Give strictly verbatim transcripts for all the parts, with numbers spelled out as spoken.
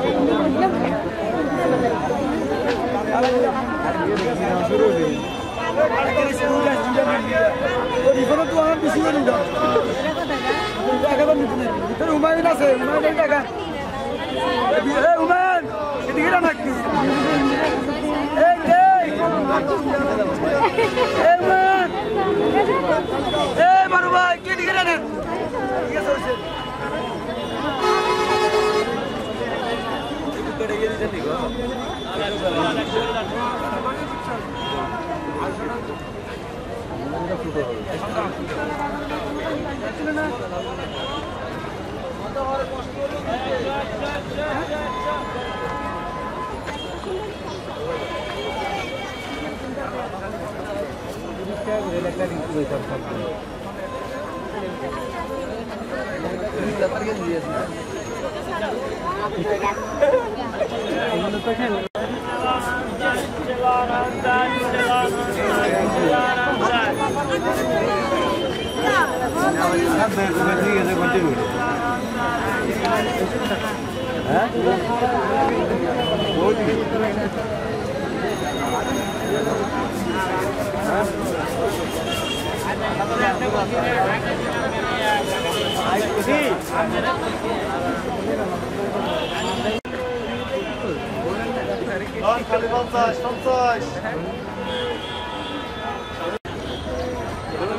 Bunu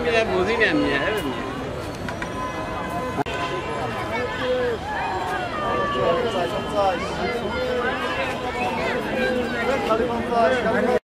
bile bozayım ya, evet mi?